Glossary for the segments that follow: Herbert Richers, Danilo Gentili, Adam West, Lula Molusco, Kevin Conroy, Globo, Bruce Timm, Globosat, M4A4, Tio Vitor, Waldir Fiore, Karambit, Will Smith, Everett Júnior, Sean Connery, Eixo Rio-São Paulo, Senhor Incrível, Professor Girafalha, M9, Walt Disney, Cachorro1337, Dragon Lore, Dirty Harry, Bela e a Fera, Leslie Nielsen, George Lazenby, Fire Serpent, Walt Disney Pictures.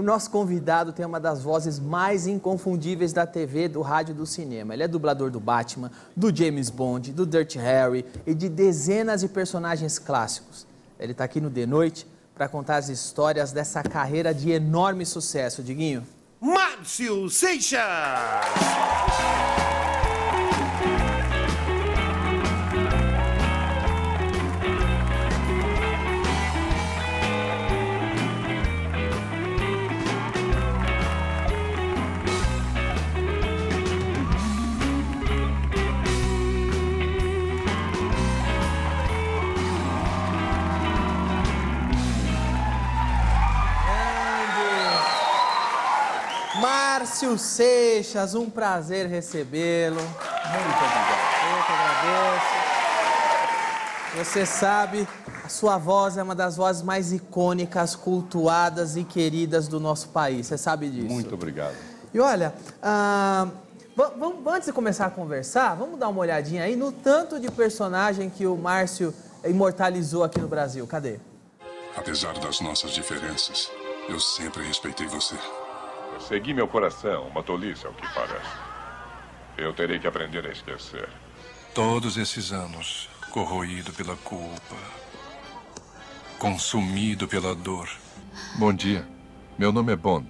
O nosso convidado tem uma das vozes mais inconfundíveis da TV, do rádio e do cinema. Ele é dublador do Batman, do James Bond, do Dirty Harry e de dezenas de personagens clássicos. Ele está aqui no The Noite para contar as histórias dessa carreira de enorme sucesso, Diguinho. Márcio Seixas! Márcio Seixas, um prazer recebê-lo. Muito obrigado. Eu que agradeço. Você sabe, a sua voz é uma das vozes mais icônicas, cultuadas e queridas do nosso país. Você sabe disso. Muito obrigado. E olha, antes de começar a conversar, vamos dar uma olhadinha aí no tanto de personagem que o Márcio imortalizou aqui no Brasil. Cadê? Apesar das nossas diferenças, eu sempre respeitei você. Segui meu coração, uma tolice ao que parece. Eu terei que aprender a esquecer. Todos esses anos, corroído pela culpa, consumido pela dor. Bom dia. Meu nome é Bond.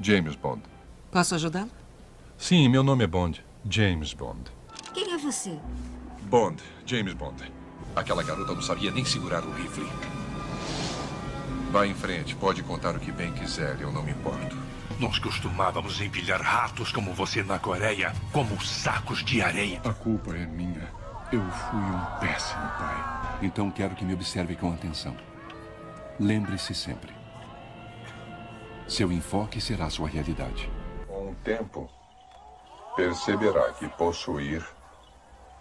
James Bond. Posso ajudá-lo? Sim, meu nome é Bond. James Bond. Quem é você? Bond. James Bond. Aquela garota não sabia nem segurar o rifle. Vá em frente, pode contar o que bem quiser, eu não me importo. Nós costumávamos empilhar ratos como você na Coreia, como sacos de areia. A culpa é minha. Eu fui um péssimo pai. Então quero que me observe com atenção. Lembre-se sempre. Seu enfoque será sua realidade. Com o tempo, perceberá que possuir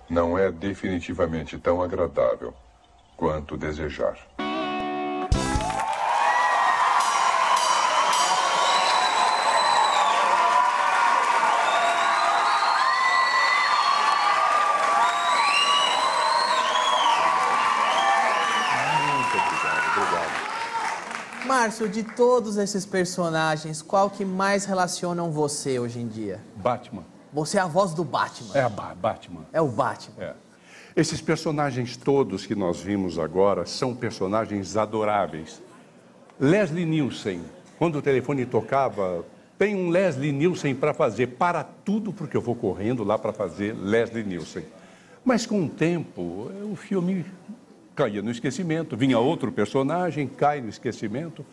não é definitivamente tão agradável quanto desejar. Márcio, de todos esses personagens, qual que mais relacionam você hoje em dia? Batman. Você é a voz do Batman. É a Batman. É o Batman. É. Esses personagens todos que nós vimos agora são personagens adoráveis. Leslie Nielsen, quando o telefone tocava, tem um Leslie Nielsen para fazer. Para tudo, porque eu vou correndo lá para fazer Leslie Nielsen. Mas com o tempo, o filme caía no esquecimento, vinha outro personagem, cai no esquecimento.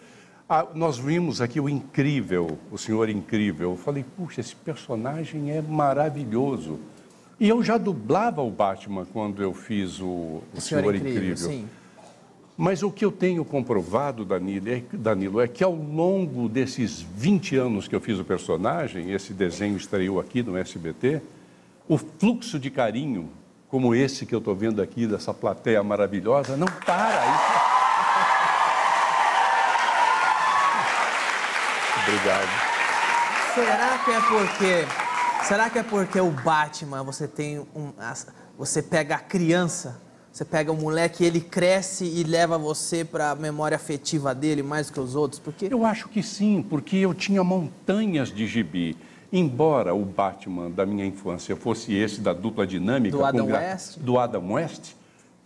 Ah, nós vimos aqui o incrível, o Senhor Incrível. Eu falei, puxa, esse personagem é maravilhoso. E eu já dublava o Batman quando eu fiz o Senhor Incrível. Sim. Mas o que eu tenho comprovado, Danilo, é que ao longo desses 20 anos que eu fiz o personagem, esse desenho estreou aqui no SBT, o fluxo de carinho como esse que eu estou vendo aqui, dessa plateia maravilhosa, não para isso. Obrigado. Será que é porque o Batman, você pega a criança, você pega o moleque, ele cresce e leva você para a memória afetiva dele mais que os outros? Porque eu acho que sim, porque eu tinha montanhas de gibi. Embora o Batman da minha infância fosse esse da dupla dinâmica do Adam West,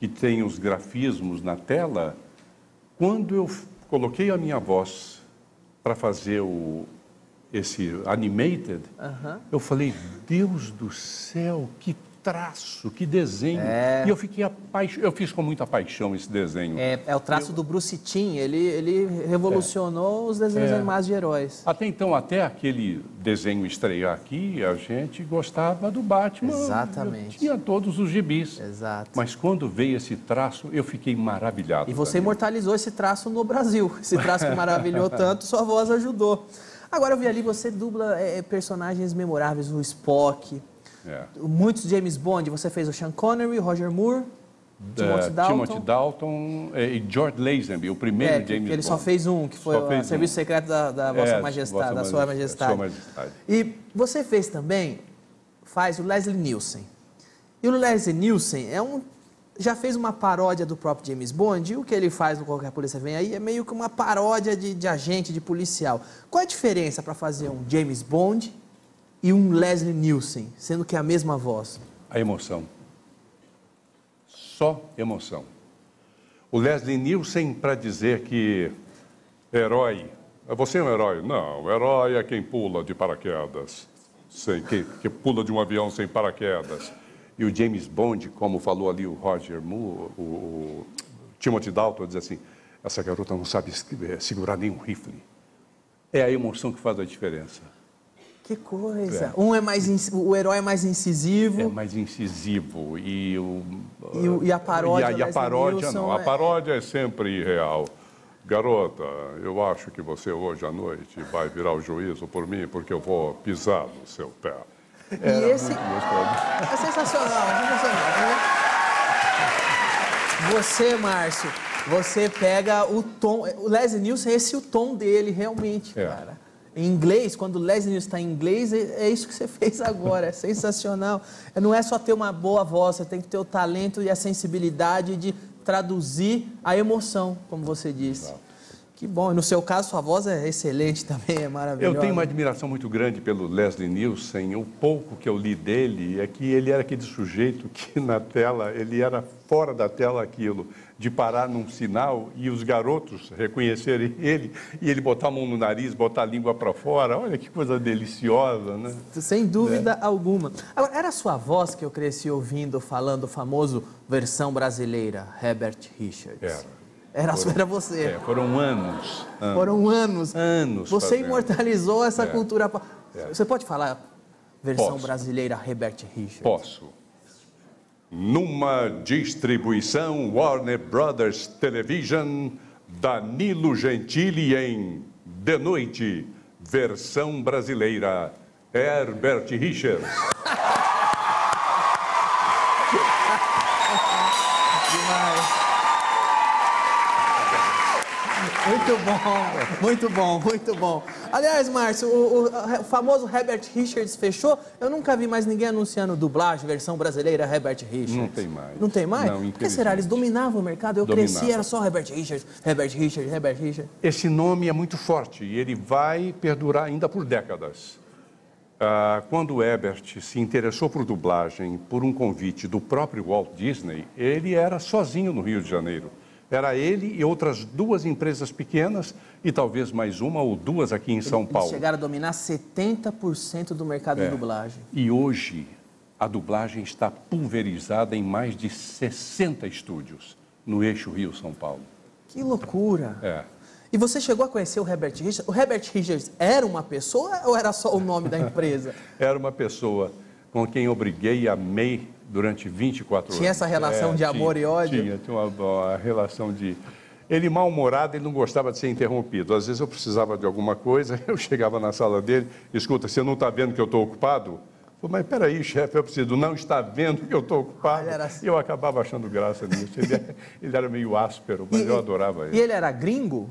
que tem os grafismos na tela, quando eu coloquei a minha voz para fazer esse animated, eu falei, Deus do céu, que traço, que desenho. É. E eu fiquei eu fiz com muita paixão esse desenho. É o traço do Bruce Timm, ele revolucionou os desenhos animados de heróis. Até então, até aquele desenho estrear aqui, a gente gostava do Batman. Exatamente. Tinha todos os gibis. Exato. Mas quando veio esse traço, eu fiquei maravilhado. E você imortalizou esse traço no Brasil. Esse traço que maravilhou tanto, sua voz ajudou. Agora eu vi ali, você dubla personagens memoráveis, o Spock. É. Muitos James Bond, você fez o Sean Connery, Roger Moore, Timothy Dalton e George Lazenby, o primeiro James Bond. Ele só fez um, que foi o Serviço Secreto da Vossa Majestade, da Sua Majestade. E você faz o Leslie Nielsen. E o Leslie Nielsen é um já fez uma paródia do próprio James Bond, e o que ele faz no Qualquer Polícia Vem Aí é meio que uma paródia de agente, de policial. Qual é a diferença para fazer um James Bond e um Leslie Nielsen, sendo que é a mesma voz? A emoção. Só emoção. O Leslie Nielsen, para dizer que herói... Você é um herói? Não, o herói é quem pula de paraquedas, que pula de um avião sem paraquedas. E o James Bond, como falou ali o Roger Moore, o Timothy Dalton, diz assim, essa garota não sabe segurar nenhum rifle. É a emoção que faz a diferença. Que coisa! É. O herói é mais incisivo. É mais incisivo. E a paródia, e a paródia não. A paródia é sempre irreal. Garota, eu acho que você hoje à noite vai virar o juízo por mim, porque eu vou pisar no seu pé. E esse... É sensacional, sensacional. Você, Márcio, você pega o tom... O Leslie Nielsen, esse é o tom dele, realmente, cara. Em inglês, quando o Leslie Nielsen está em inglês, é isso que você fez agora, é sensacional. Não é só ter uma boa voz, você tem que ter o talento e a sensibilidade de traduzir a emoção, como você disse. Exato. Que bom. E no seu caso, sua voz é excelente também, é maravilhosa. Eu tenho uma admiração muito grande pelo Leslie Nielsen. O pouco que eu li dele é que ele era aquele sujeito que na tela, ele era fora da tela aquilo, de parar num sinal e os garotos reconhecerem ele e ele botar a mão no nariz, botar a língua para fora. Olha que coisa deliciosa, né? Sem dúvida alguma. Agora, era a sua voz que eu cresci ouvindo falando o famoso versão brasileira, Herbert Richers. Era. Era você. Foram anos. Foram anos. Anos. Você fazendo. Imortalizou essa cultura. Você pode falar versão brasileira Herbert Richers? Posso. Numa distribuição Warner Brothers Television, Danilo Gentili em The Noite, versão brasileira Herbert Richers. Demais. Muito bom, muito bom, muito bom. Aliás, Márcio, o famoso Herbert Richers fechou. Eu nunca vi mais ninguém anunciando dublagem, versão brasileira, Herbert Richers. Não tem mais. Não tem mais? Não, por que será? Eles dominavam o mercado. Eu cresci, era só Herbert Richers, Herbert Richers, Herbert Richers. Esse nome é muito forte e ele vai perdurar ainda por décadas. Quando o Herbert se interessou por dublagem, por um convite do próprio Walt Disney, ele era sozinho no Rio de Janeiro. Era ele e outras duas empresas pequenas e talvez mais uma ou duas aqui em São Paulo. Eles chegaram a dominar 70% do mercado de dublagem. E hoje a dublagem está pulverizada em mais de 60 estúdios no Eixo Rio-São Paulo. Que loucura! E você chegou a conhecer o Herbert Richers? O Herbert Richers era uma pessoa ou era só o nome da empresa? Era uma pessoa com quem eu briguei e amei durante 24 anos. Tinha essa relação de amor e ódio? Tinha uma relação de... Ele mal-humorado, ele não gostava de ser interrompido. Às vezes eu precisava de alguma coisa, eu chegava na sala dele, escuta, você não está vendo que eu estou ocupado? Eu falei, mas peraí, chefe, eu preciso, não está vendo que eu estou ocupado? Assim. Eu acabava achando graça nisso. Ele era meio áspero, mas eu adorava ele. E ele era gringo?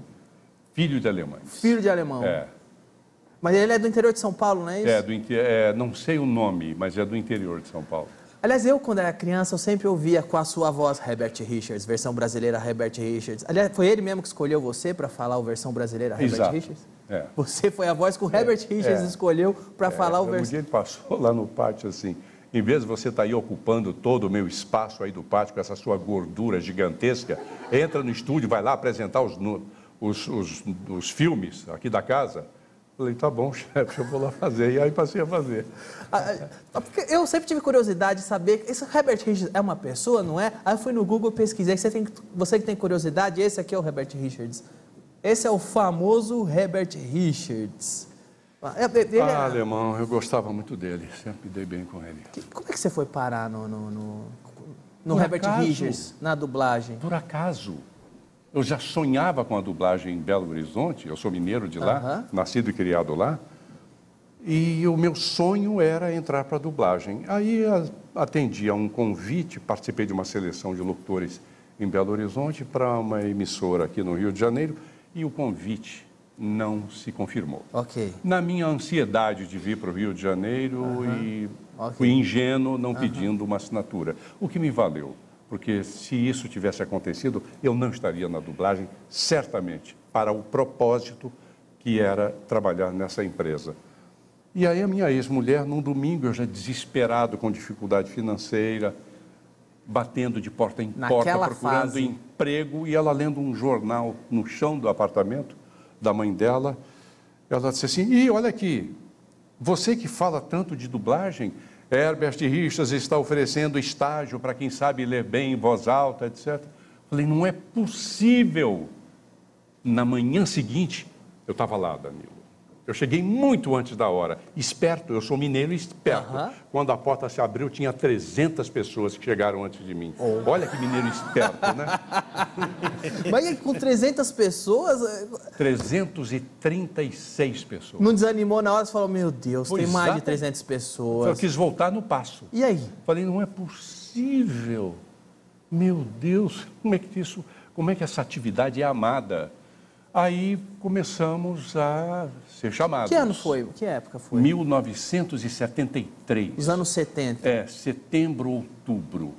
Filho de alemães. Filho de alemão. Mas ele é do interior de São Paulo, não é isso? Não sei o nome, mas é do interior de São Paulo. Aliás, eu, quando era criança, eu sempre ouvia com a sua voz Herbert Richers, versão brasileira Herbert Richers. Aliás, foi ele mesmo que escolheu você para falar o versão brasileira Herbert Richers? Você foi a voz que o Herbert Richers escolheu para falar o versão... Um dia ele passou lá no pátio assim, em vez de você estar aí ocupando todo o meu espaço aí do pátio, com essa sua gordura gigantesca, entra no estúdio, vai lá apresentar os filmes aqui da casa... Falei, tá bom, chefe, eu vou lá fazer. E aí passei a fazer. Porque eu sempre tive curiosidade de saber... Esse Herbert Richers é uma pessoa, não é? Aí eu fui no Google, pesquisei. Você que tem curiosidade, esse aqui é o Herbert Richers. Esse é o famoso Herbert Richers. Alemão, eu gostava muito dele. Sempre dei bem com ele. Como é que você foi parar no Herbert Richers, na dublagem? Por acaso... Eu já sonhava com a dublagem em Belo Horizonte, eu sou mineiro de lá, nascido e criado lá, e o meu sonho era entrar para a dublagem. Aí atendi a um convite, participei de uma seleção de locutores em Belo Horizonte para uma emissora aqui no Rio de Janeiro, e o convite não se confirmou. Na minha ansiedade de vir para o Rio de Janeiro, e fui ingênuo, não pedindo uma assinatura, o que me valeu. Porque se isso tivesse acontecido, eu não estaria na dublagem, certamente, para o propósito que era trabalhar nessa empresa. E aí a minha ex-mulher, num domingo, eu já desesperado, com dificuldade financeira, batendo de porta em porta, procurando emprego, e ela lendo um jornal no chão do apartamento da mãe dela, ela disse assim, e olha aqui, você que fala tanto de dublagem, Herbert Richers está oferecendo estágio para quem sabe ler bem em voz alta, etc. Falei, não é possível. Na manhã seguinte, eu estava lá, Danilo. Eu cheguei muito antes da hora. Esperto, eu sou mineiro e esperto. Uhum. Quando a porta se abriu, tinha 300 pessoas que chegaram antes de mim. Oh. Olha que mineiro esperto, né? Mas com 300 pessoas... 336 pessoas. Não desanimou na hora? Você falou, meu Deus, pois tem mais de 300 pessoas. Eu quis voltar no passo. E aí? Falei, não é possível. Meu Deus, como é que essa atividade é amada? Aí começamos a ser chamados. Que ano foi? Que época foi? 1973. Os anos 70. É, setembro, outubro.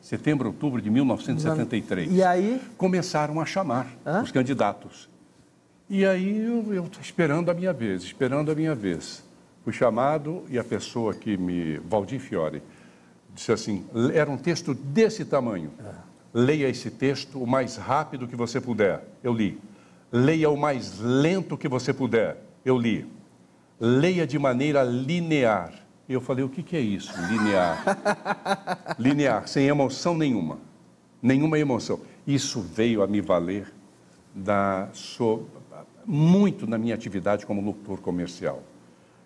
Setembro, outubro de 1973. E aí? Começaram a chamar os candidatos. E aí eu esperando a minha vez, Fui chamado e a pessoa que me... Waldir Fiore. Disse assim, era um texto desse tamanho. Leia esse texto o mais rápido que você puder. Eu li. Leia o mais lento que você puder. Eu li. Leia de maneira linear. Eu falei, o que é isso, linear? Linear, sem emoção nenhuma. Nenhuma emoção. Isso veio a me valer muito na minha atividade como locutor comercial.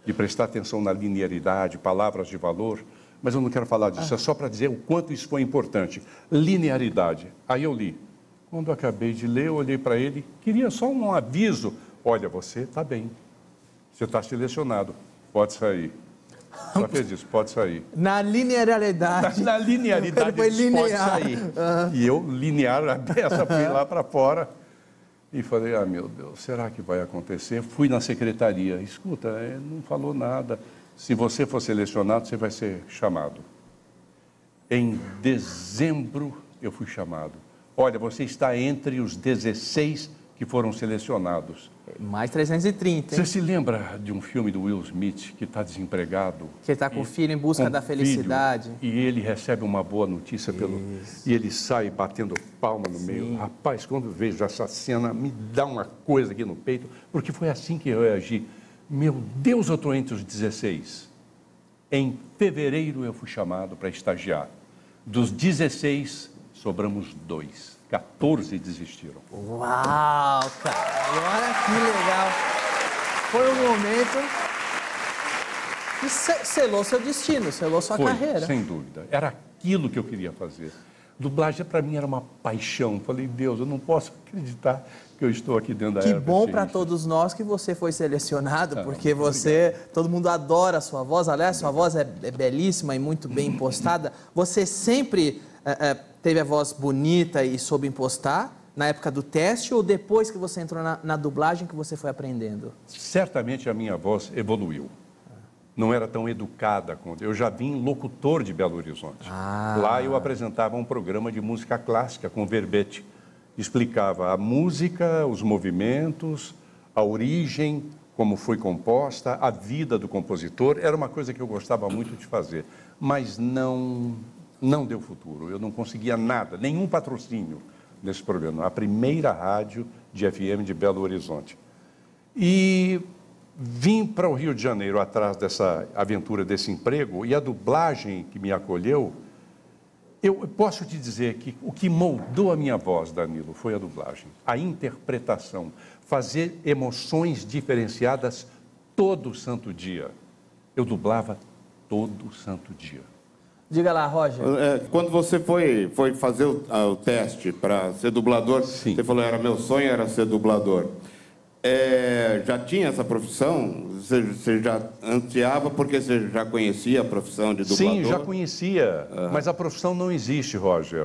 De prestar atenção na linearidade, palavras de valor. Mas eu não quero falar disso, é só para dizer o quanto isso foi importante. Linearidade. Aí eu li. Quando eu acabei de ler, eu olhei para ele, queria só um aviso. Olha, você está bem, você está selecionado, pode sair. Só fez isso, pode sair. Na linearidade. Na linearidade, pode sair. E eu, linear, a peça, fui lá para fora e falei, ah, meu Deus, será que vai acontecer? Fui na secretaria, escuta, ele não falou nada. Se você for selecionado, você vai ser chamado. Em dezembro, eu fui chamado. Olha, você está entre os 16 que foram selecionados. Mais 330, hein? Você se lembra de um filme do Will Smith que está desempregado? Que está com o filho em busca da felicidade. E ele recebe uma boa notícia e ele sai batendo palma no meio. Rapaz, quando eu vejo essa cena, me dá uma coisa aqui no peito, porque foi assim que eu reagi. Meu Deus, eu estou entre os 16. Em fevereiro eu fui chamado para estagiar. Dos 16... sobramos 2. 14 desistiram. Uau, cara! Olha que legal! Foi um momento que selou seu destino, selou sua carreira. Sem dúvida. Era aquilo que eu queria fazer. Dublagem, para mim, era uma paixão. Falei, Deus, eu não posso acreditar que eu estou aqui dentro da Herbert. Que bom para todos nós que você foi selecionado, porque você... Obrigado. Todo mundo adora a sua voz. Aliás, sua voz é belíssima e muito bem impostada. Você sempre... teve a voz bonita e soube impostar na época do teste ou depois que você entrou na dublagem que você foi aprendendo? Certamente a minha voz evoluiu. Não era tão educada. Eu já vim locutor de Belo Horizonte. Lá eu apresentava um programa de música clássica com verbete. Explicava a música, os movimentos, a origem, como foi composta, a vida do compositor. Era uma coisa que eu gostava muito de fazer, mas não deu futuro, eu não conseguia nada, nenhum patrocínio nesse programa. A primeira rádio de FM de Belo Horizonte. E vim para o Rio de Janeiro atrás dessa aventura, desse emprego, e a dublagem que me acolheu, eu posso te dizer que o que moldou a minha voz, Danilo, foi a dublagem, a interpretação, fazer emoções diferenciadas todo santo dia. Eu dublava todo santo dia. Diga lá, Roger. Quando você foi fazer o teste para ser dublador, você falou, meu sonho era ser dublador. Já tinha essa profissão? Você já ansiava porque você já conhecia a profissão de dublador? Sim, já conhecia, mas a profissão não existe, Roger.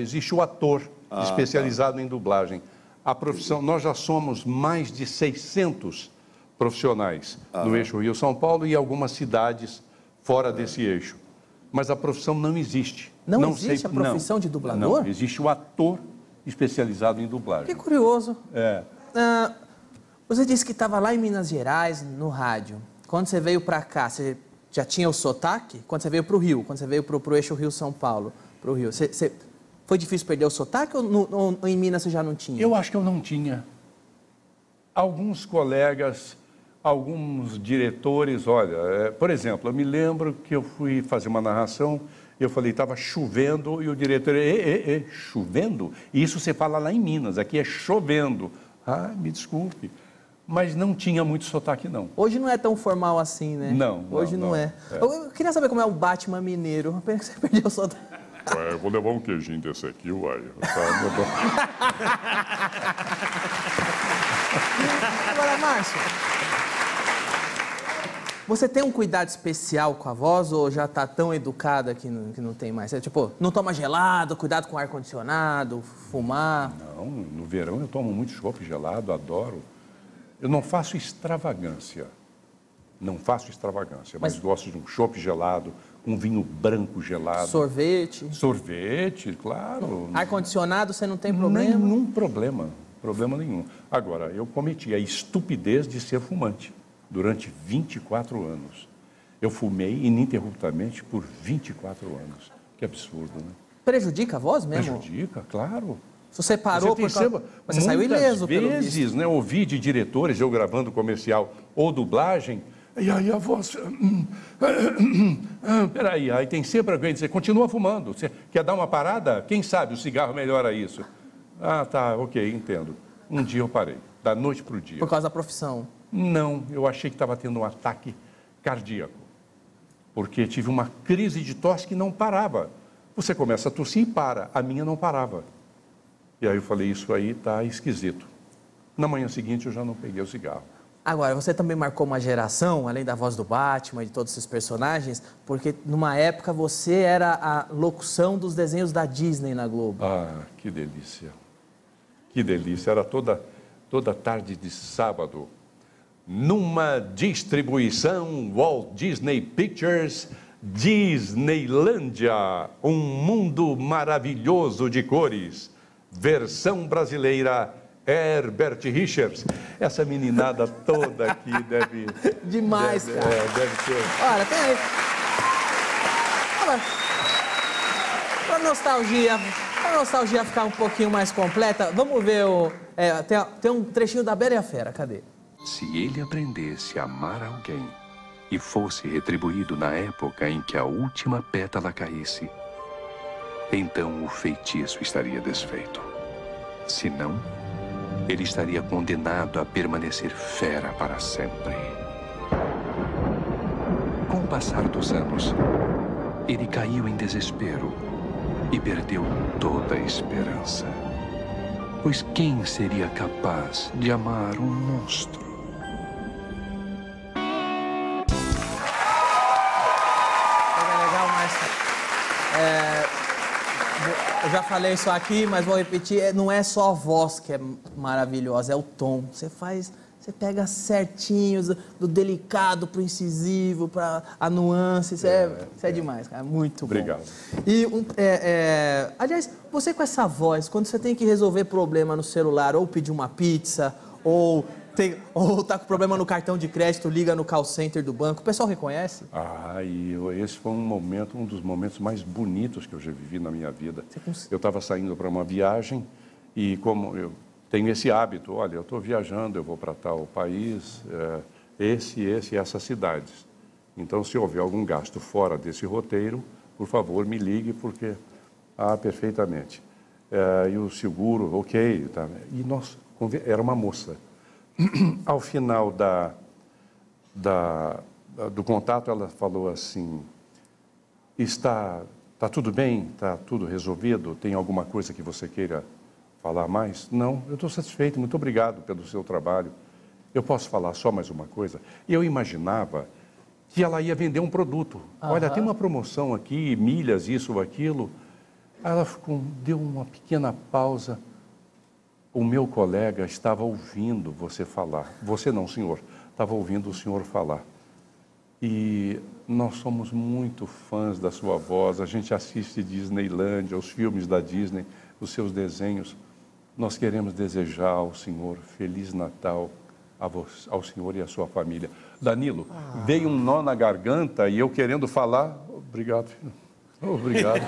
Existe o ator especializado em dublagem. A profissão, nós já somos mais de 600 profissionais no Eixo Rio-São Paulo e algumas cidades fora desse eixo. mas a profissão não existe. Não existe a profissão de dublador? Não, existe o ator especializado em dublagem. Que curioso. É. Ah, você disse que estava lá em Minas Gerais, no rádio. Quando você veio para cá, você já tinha o sotaque? Quando você veio para o Rio, quando você veio para o Eixo Rio-São Paulo, para o Rio, você... Foi difícil perder o sotaque ou em Minas você já não tinha? Eu acho que eu não tinha. Alguns colegas, alguns diretores, olha, por exemplo, eu me lembro que eu fui fazer uma narração, eu falei, estava chovendo, e o diretor, chovendo? E isso você fala lá em Minas, aqui é chovendo. Ah, me desculpe, mas não tinha muito sotaque, não. Hoje não é tão formal assim, né? Não. Hoje não é. Eu queria saber como é o Batman mineiro, apenas que você perdeu o sotaque. Eu vou levar um queijinho desse aqui, uai. Agora, Márcio, você tem um cuidado especial com a voz ou já tá tão educada que não tem mais? É, tipo, não toma gelado, cuidado com ar-condicionado, fumar? Não, no verão eu tomo muito chopp gelado, adoro. Eu não faço extravagância. Não faço extravagância, mas gosto de um chopp gelado, um vinho branco gelado. Sorvete? Sorvete, claro. Ar-condicionado, você não tem problema? Nenhum problema, problema nenhum. Agora, eu cometi a estupidez de ser fumante durante 24 anos. Eu fumei ininterruptamente por 24 anos. Que absurdo, né? Prejudica a voz mesmo? Prejudica, claro. Você parou por causa... Mas você saiu ileso, pelo visto. Muitas vezes, né, ouvi de diretores, eu gravando comercial ou dublagem... E aí a voz... Peraí, aí tem sempre alguém dizer, continua fumando, você quer dar uma parada? Quem sabe o cigarro melhora isso? Ah, tá, ok, entendo. Um dia eu parei, da noite para o dia. Por causa da profissão? Não, eu achei que estava tendo um ataque cardíaco, porque tive uma crise de tosse que não parava. Você começa a tossir e para, a minha não parava. E aí eu falei, isso aí está esquisito. Na manhã seguinte eu já não peguei o cigarro. Agora, você também marcou uma geração, além da voz do Batman e de todos esses personagens, porque numa época você era a locução dos desenhos da Disney na Globo. Ah, que delícia. Que delícia. Era toda tarde de sábado, numa distribuição Walt Disney Pictures, Disneylândia, um mundo maravilhoso de cores, versão brasileira... Herbert Richers, essa meninada toda aqui deve... Demais, cara. É, deve ser. Olha, tem aí. Para a nostalgia ficar um pouquinho mais completa, vamos ver o... É, tem um trechinho da Bela e a Fera, cadê? Se ele aprendesse a amar alguém e fosse retribuído na época em que a última pétala caísse, então o feitiço estaria desfeito. Se não... ele estaria condenado a permanecer fera para sempre. Com o passar dos anos, ele caiu em desespero e perdeu toda a esperança. Pois quem seria capaz de amar um monstro? É legal, mas... Eu já falei isso aqui, mas vou repetir. Não é só a voz que é maravilhosa, é o tom. Você faz, você pega certinho, do delicado pro incisivo, pra a nuance. Isso é demais, cara. Muito obrigado. Bom. Obrigado. E, aliás, você com essa voz, quando você tem que resolver problema no celular, ou pedir uma pizza, ou tá com problema no cartão de crédito, liga no call center do banco, o pessoal reconhece? Ah, esse foi um dos momentos mais bonitos que eu já vivi na minha vida. Eu estava saindo para uma viagem e como eu tenho esse hábito, olha, eu estou viajando, eu vou para tal país, essas cidades. Então, se houver algum gasto fora desse roteiro, por favor, me ligue, porque... Ah, perfeitamente. E o seguro, ok. Tá. E nós... Era uma moça. Ao final do contato, ela falou assim, está tudo bem? Está tudo resolvido? Tem alguma coisa que você queira falar mais? Não, eu estou satisfeito, muito obrigado pelo seu trabalho. Eu posso falar só mais uma coisa? Eu imaginava que ela ia vender um produto. Uhum. Olha, tem uma promoção aqui, milhas, isso ou aquilo. Aí ela deu uma pequena pausa. O meu colega estava ouvindo você falar. Você não, senhor. Estava ouvindo o senhor falar. E nós somos muito fãs da sua voz, a gente assiste Disneylândia, os filmes da Disney, os seus desenhos. Nós queremos desejar ao senhor Feliz Natal, ao senhor e à sua família. Danilo, dei um nó na garganta e eu querendo falar... Obrigado, filho. Obrigado.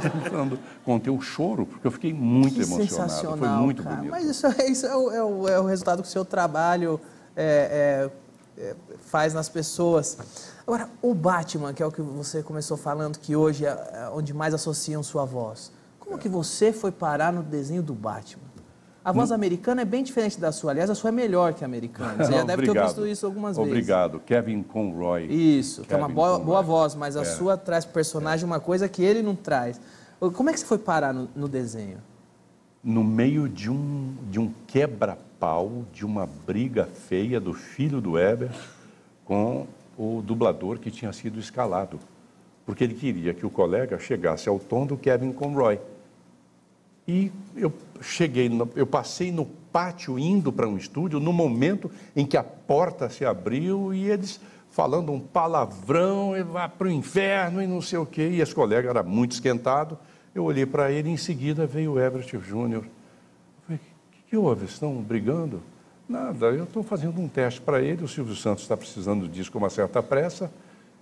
Tentando conter o choro, porque eu fiquei muito emocionado. Foi muito bonito. Mas isso é o resultado que o seu trabalho faz nas pessoas. Agora, o Batman, que é o que você começou falando, que hoje é onde mais associam sua voz. Como que você foi parar no desenho do Batman? A voz americana é bem diferente da sua. Aliás, a sua é melhor que a americana. Você já deve ter visto isso algumas vezes. Obrigado. Kevin Conroy. Isso, que é uma boa voz, mas a sua traz para o personagem uma coisa que ele não traz. Como é que você foi parar no desenho? No meio de um quebra-pau, de uma briga feia do filho do Herbert com o dublador que tinha sido escalado. Porque ele queria que o colega chegasse ao tom do Kevin Conroy. E eu passei no pátio indo para um estúdio, no momento em que a porta se abriu e eles falando um palavrão, e vai para o inferno e não sei o quê. E esse colega era muito esquentado. Eu olhei para ele e em seguida veio o Everett Júnior. Eu falei, o que houve? Estão brigando? Nada, eu estou fazendo um teste para ele, o Silvio Santos está precisando disso com uma certa pressa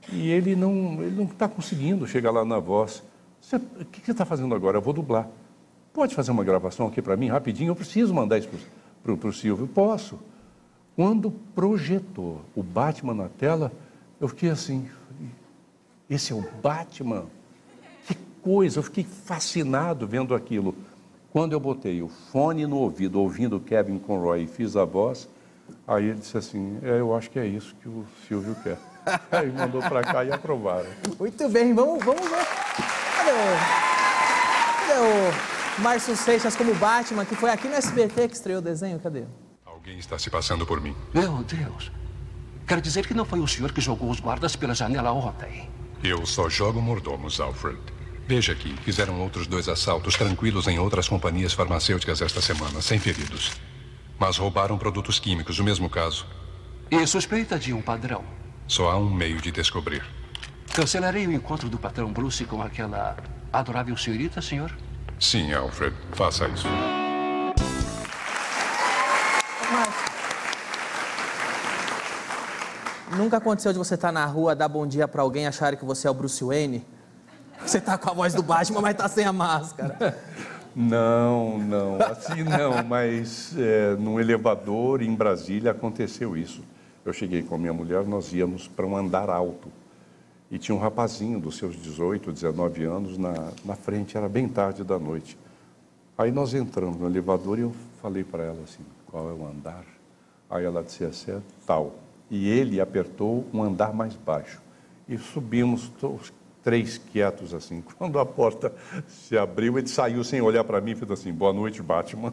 e ele não está conseguindo chegar lá na voz. O que você está fazendo agora? Eu vou dublar. Pode fazer uma gravação aqui para mim, rapidinho? Eu preciso mandar isso para o Silvio. Posso. Quando projetou o Batman na tela, eu fiquei assim, esse é o Batman? Que coisa, eu fiquei fascinado vendo aquilo. Quando eu botei o fone no ouvido, ouvindo Kevin Conroy e fiz a voz, aí ele disse assim, eu acho que é isso que o Silvio quer. Aí mandou para cá e aprovaram. Muito bem, vamos lá. Cadê o Márcio Seixas como Batman, que foi aqui no SBT que estreou o desenho? Cadê? Alguém está se passando por mim. Meu Deus. Quero dizer que não foi o senhor que jogou os guardas pela janela ontem. Eu só jogo mordomos, Alfred. Veja aqui, fizeram outros 2 assaltos tranquilos em outras companhias farmacêuticas esta semana, sem feridos. Mas roubaram produtos químicos, o mesmo caso. E suspeita de um padrão? Só há um meio de descobrir. Cancelarei o encontro do patrão Bruce com aquela adorável senhorita, senhor? Sim, Alfred, faça isso. Mas nunca aconteceu de você estar na rua, dar bom dia para alguém e achar que você é o Bruce Wayne? Você tá com a voz do Batman, mas tá sem a máscara. Não, assim não, mas num elevador em Brasília aconteceu isso. Eu cheguei com a minha mulher, nós íamos para um andar alto. E tinha um rapazinho dos seus 18, 19 anos na frente, era bem tarde da noite. Aí nós entramos no elevador e eu falei para ela assim, qual é o andar? Aí ela disse assim, é tal. E ele apertou um andar mais baixo. E subimos os 3 quietos assim. Quando a porta se abriu, ele saiu sem olhar para mim e fez assim, boa noite, Batman.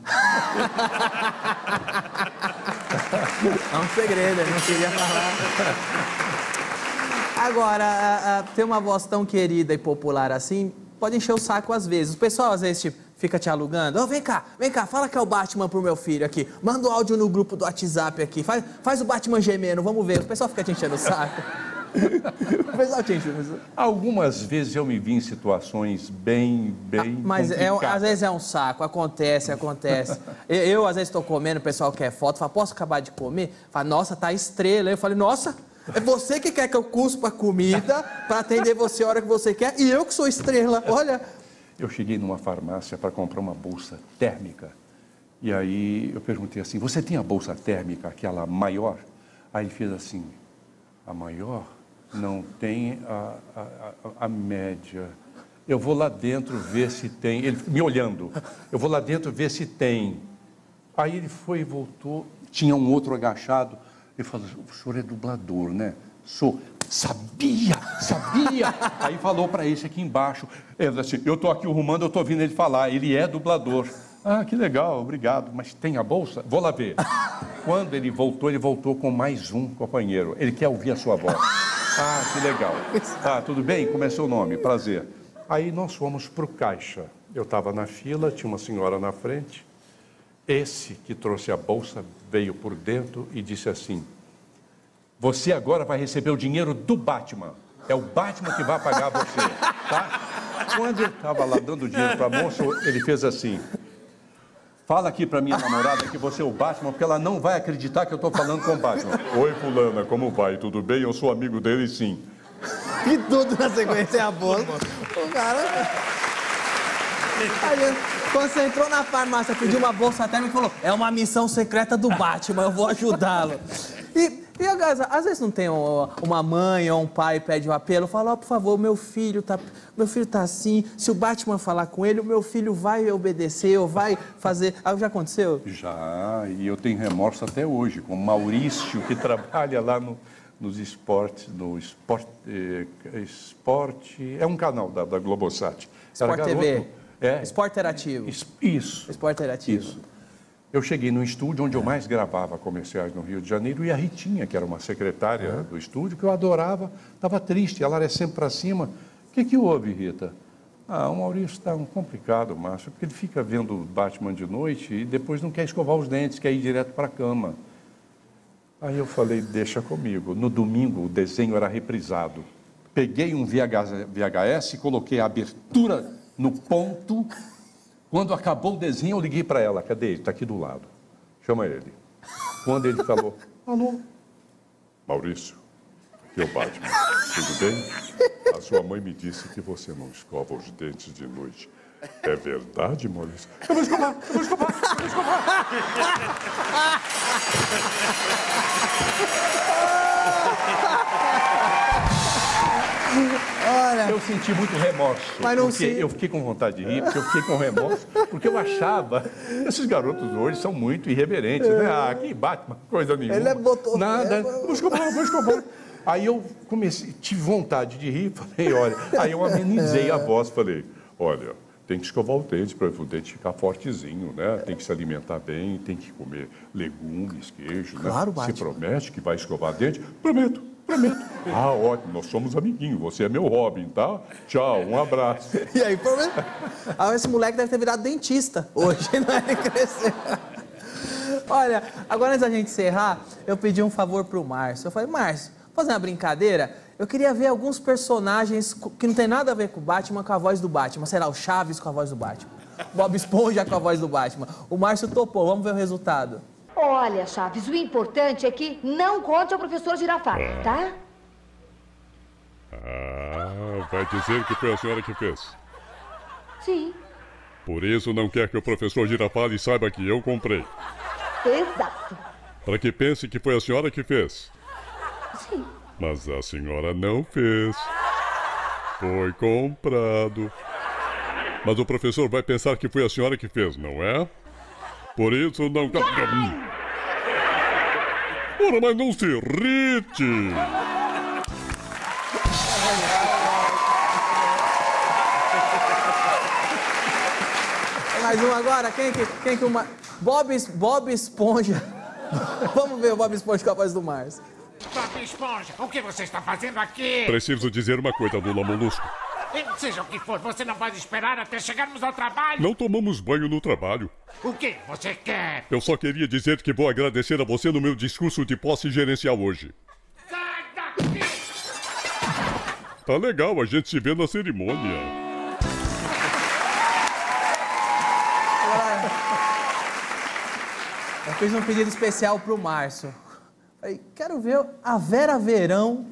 É um segredo, eu não queria falar. Agora, ter uma voz tão querida e popular assim pode encher o saco às vezes. O pessoal às vezes tipo, fica te alugando. Oh, vem cá, fala que é o Batman pro meu filho aqui. Manda o áudio no grupo do WhatsApp aqui. Faz o Batman gemendo, vamos ver. O pessoal fica te enchendo o saco. O pessoal te enche o saco. Algumas vezes eu me vi em situações bem mas complicadas. Às vezes é um saco, acontece. Eu às vezes tô comendo, o pessoal quer foto. Fala, posso acabar de comer? Fala, nossa, tá estrela. Eu falei, nossa... É você que quer que eu cuspa a comida para atender você a hora que você quer e eu que sou estrela, olha. Eu cheguei numa farmácia para comprar uma bolsa térmica e aí eu perguntei assim, você tem a bolsa térmica, aquela maior? Aí ele fez assim, a maior não tem a média. Eu vou lá dentro ver se tem, ele me olhando, eu vou lá dentro ver se tem. Aí ele foi e voltou, tinha um outro agachado. Ele falou, o senhor é dublador, né? Sou. Sabia! Aí falou para esse aqui embaixo. Ele disse, eu estou aqui arrumando, eu estou ouvindo ele falar. Ele é dublador. Ah, que legal, obrigado. Mas tem a bolsa? Vou lá ver. Quando ele voltou com mais um companheiro. Ele quer ouvir a sua voz. Ah, que legal. Ah, tudo bem? Como é seu nome? Prazer. Aí nós fomos para o caixa. Eu estava na fila, tinha uma senhora na frente. Esse que trouxe a bolsa veio por dentro e disse assim, Você agora vai receber o dinheiro do Batman. É o Batman que vai pagar você, tá? Quando eu estava lá dando dinheiro para a moça, ele fez assim... Fala aqui para minha namorada que você é o Batman, porque ela não vai acreditar que eu estou falando com o Batman. Oi, fulana, como vai? Tudo bem? Eu sou amigo dele, sim. E tudo na sequência é a bola. O cara... Quando você entrou na farmácia, pediu uma bolsa térmica e falou, é uma missão secreta do Batman, eu vou ajudá-lo. E às vezes não tem uma mãe ou um pai pede um apelo, fala, ó, por favor, meu filho tá assim, se o Batman falar com ele, o meu filho vai obedecer ou vai fazer... Algo já aconteceu? Já, e eu tenho remorso até hoje, com o Maurício, que trabalha lá nos esportes, no esporte... É um canal da Globosat. Sport TV. É. Esporte Interativo. Isso. Esporte Interativo. Isso. Eu cheguei num estúdio onde eu mais gravava comerciais no Rio de Janeiro e a Ritinha, que era uma secretária do estúdio, que eu adorava, estava triste, ela era sempre para cima. O que houve, Rita? Ah, o Maurício está um complicado, Márcio, porque ele fica vendo Batman de noite e depois não quer escovar os dentes, quer ir direto para a cama. Aí eu falei, deixa comigo. No domingo o desenho era reprisado. Peguei um VHS, coloquei a abertura no ponto... Quando acabou o desenho, eu liguei para ela. Cadê ele? Está aqui do lado. Chama ele. Quando ele falou, alô? Maurício, aqui é o Batman. Tudo bem? A sua mãe me disse que você não escova os dentes de noite. É verdade, Maurício? Eu vou escovar, eu vou escovar, eu vou escovar. Olha, eu senti muito remorso, mas não porque eu fiquei com vontade de rir, porque eu fiquei com remorso, porque eu achava... Esses garotos hoje são muito irreverentes, né? Ah, que Batman, coisa nenhuma. Ele é botou... Nada, vou escovar, vou escovar. Aí eu comecei, tive vontade de rir, falei, olha... Aí eu amenizei a voz, falei, olha, tem que escovar o dente para o dente ficar fortezinho, né? Tem que se alimentar bem, tem que comer legumes, queijo, claro, né? Batman. Você promete que vai escovar o dente? Prometo. Prometo. Ah, ótimo, nós somos amiguinhos, você é meu Robin, tá? Tchau, um abraço. E aí, prometo? Ah, esse moleque deve ter virado dentista hoje, não é? Crescer. Olha, agora antes da gente encerrar, eu pedi um favor pro Márcio. Eu falei, Márcio, vamos fazer uma brincadeira? Eu queria ver alguns personagens que não tem nada a ver com o Batman, com a voz do Batman. Será o Chaves com a voz do Batman? Bob Esponja com a voz do Batman. O Márcio topou, vamos ver o resultado. Olha, Chaves, o importante é que não conte ao professor Girafalha, tá? Ah, vai dizer que foi a senhora que fez? Sim. Por isso não quer que o professor Girafalha saiba que eu comprei. Exato. Para que pense que foi a senhora que fez? Sim. Mas a senhora não fez. Foi comprado. Mas o professor vai pensar que foi a senhora que fez, não é? Por isso não... Ora, mas não se irrite! Mais um agora, quem que uma... Bob Esponja. Vamos ver o Bob Esponja com a voz do Márcio. Bob Esponja, o que você está fazendo aqui? Preciso dizer uma coisa, Lula Molusco. Seja o que for, você não vai esperar até chegarmos ao trabalho? Não tomamos banho no trabalho. O que você quer? Eu só queria dizer que vou agradecer a você no meu discurso de posse gerencial hoje. Sai daqui! Tá legal, a gente se vê na cerimônia. Eu fiz um pedido especial pro Márcio. Quero ver a Vera Verão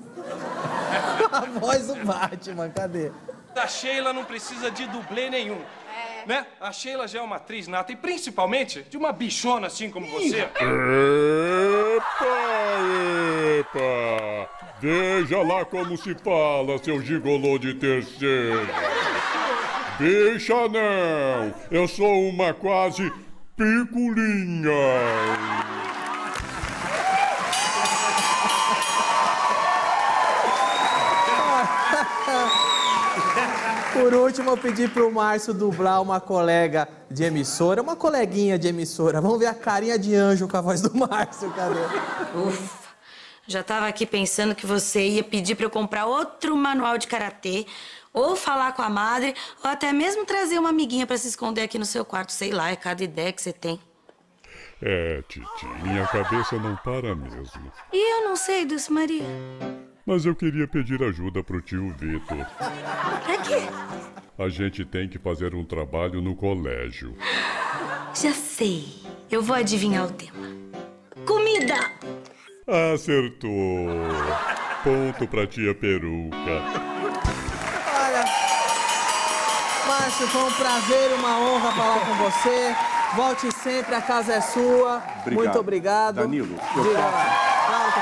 com a voz do Batman, cadê? A Sheila não precisa de dublê nenhum, né? A Sheila já é uma atriz nata, e principalmente de uma bichona assim como você. Epa! Veja lá como se fala, seu gigolô de terceiro. Bicha não, eu sou uma quase piculinha. Por último, eu pedi pro Márcio dublar uma colega de emissora, uma coleguinha de emissora. Vamos ver a carinha de anjo com a voz do Márcio, cadê? Ufa, já tava aqui pensando que você ia pedir pra eu comprar outro manual de karatê, ou falar com a madre, ou até mesmo trazer uma amiguinha pra se esconder aqui no seu quarto. Sei lá, é cada ideia que você tem. É, Titi, minha cabeça não para mesmo. E eu não sei disso, Maria. Mas eu queria pedir ajuda pro tio Vitor. Pra quê? A gente tem que fazer um trabalho no colégio. Já sei. Eu vou adivinhar o tema. Comida! Acertou! Ponto pra tia Peruca. Márcio, foi um prazer e uma honra falar com você. Volte sempre, a casa é sua. Obrigado. Muito obrigado. Danilo, eu diga lá. Claro que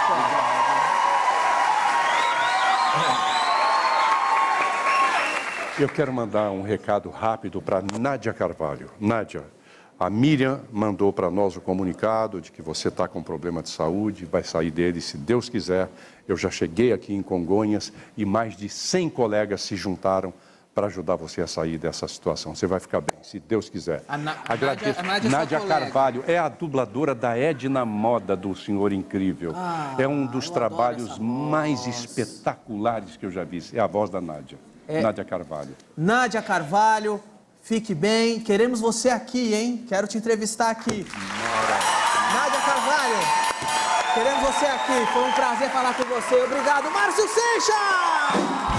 pode. Eu quero mandar um recado rápido para Nádia Carvalho. Nádia, a Miriam mandou para nós o comunicado de que você está com problema de saúde, vai sair dele se Deus quiser. Eu já cheguei aqui em Congonhas e mais de 100 colegas se juntaram para ajudar você a sair dessa situação. Você vai ficar bem, se Deus quiser. Agradeço. Nádia Carvalho é a dubladora da Edna Moda do Senhor Incrível. É um dos trabalhos mais espetaculares que eu já vi. É a voz da Nádia. É. Nádia Carvalho. Nádia Carvalho, fique bem. Queremos você aqui, hein? Quero te entrevistar aqui. Nádia Carvalho, queremos você aqui. Foi um prazer falar com você. Obrigado, Márcio Seixas!